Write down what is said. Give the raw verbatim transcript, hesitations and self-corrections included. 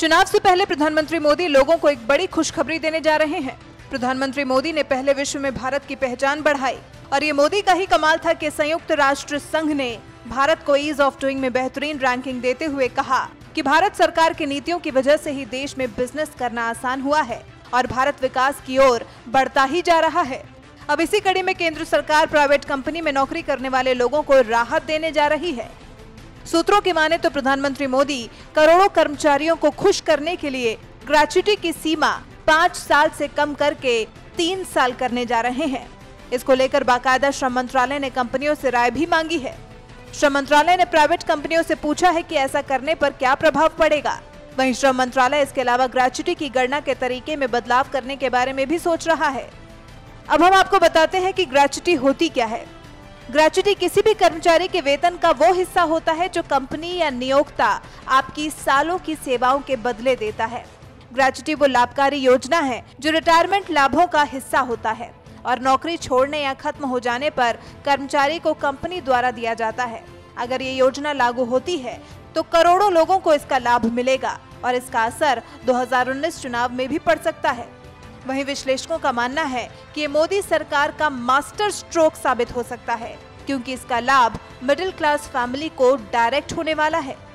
चुनाव से पहले प्रधानमंत्री मोदी लोगों को एक बड़ी खुशखबरी देने जा रहे हैं। प्रधानमंत्री मोदी ने पहले विश्व में भारत की पहचान बढ़ाई और ये मोदी का ही कमाल था कि संयुक्त राष्ट्र संघ ने भारत को ईज ऑफ डूइंग में बेहतरीन रैंकिंग देते हुए कहा कि भारत सरकार की नीतियों की वजह से ही देश में बिजनेस करना आसान हुआ है और भारत विकास की ओर बढ़ता ही जा रहा है। अब इसी कड़ी में केंद्र सरकार प्राइवेट कंपनी में नौकरी करने वाले लोगों को राहत देने जा रही है। सूत्रों की माने तो प्रधानमंत्री मोदी करोड़ों कर्मचारियों को खुश करने के लिए ग्रेच्युटी की सीमा पाँच साल से कम करके तीन साल करने जा रहे हैं। इसको लेकर बाकायदा श्रम मंत्रालय ने कंपनियों से राय भी मांगी है। श्रम मंत्रालय ने प्राइवेट कंपनियों से पूछा है कि ऐसा करने पर क्या प्रभाव पड़ेगा। वहीं श्रम मंत्रालय इसके अलावा ग्रेच्युटी की गणना के तरीके में बदलाव करने के बारे में भी सोच रहा है। अब हम आपको बताते हैं कि ग्रेच्युटी होती क्या है। ग्रेच्युटी किसी भी कर्मचारी के वेतन का वो हिस्सा होता है जो कंपनी या नियोक्ता आपकी सालों की सेवाओं के बदले देता है। ग्रेच्युटी वो लाभकारी योजना है जो रिटायरमेंट लाभों का हिस्सा होता है और नौकरी छोड़ने या खत्म हो जाने पर कर्मचारी को कंपनी द्वारा दिया जाता है। अगर ये योजना लागू होती है तो करोड़ों लोगों को इसका लाभ मिलेगा और इसका असर दो हज़ार उन्नीस चुनाव में भी पड़ सकता है। वहीं विश्लेषकों का मानना है कि ये मोदी सरकार का मास्टर स्ट्रोक साबित हो सकता है, क्योंकि इसका लाभ मिडिल क्लास फैमिली को डायरेक्ट होने वाला है।